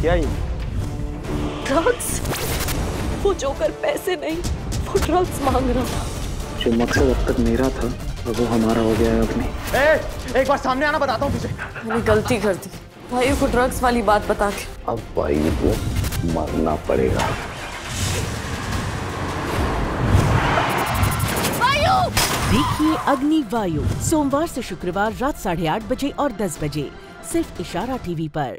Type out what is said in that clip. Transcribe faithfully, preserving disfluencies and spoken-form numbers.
क्या ही? ड्रग्स? वो जोकर पैसे नहीं, वो ड्रग्स मांग रहा था। जो मकसद अब तक मेरा था वो हमारा हो गया है अपनी। ए, एक बार सामने आना, बताता हूँ तुझे। मैंने गलती कर दी, भाई को ड्रग्स वाली बात बता के। अब भाई को मरना पड़ेगा। देखिए अग्नि वायु सोमवार से शुक्रवार रात साढ़े आठ बजे और दस बजे सिर्फ इशारा टीवी पर।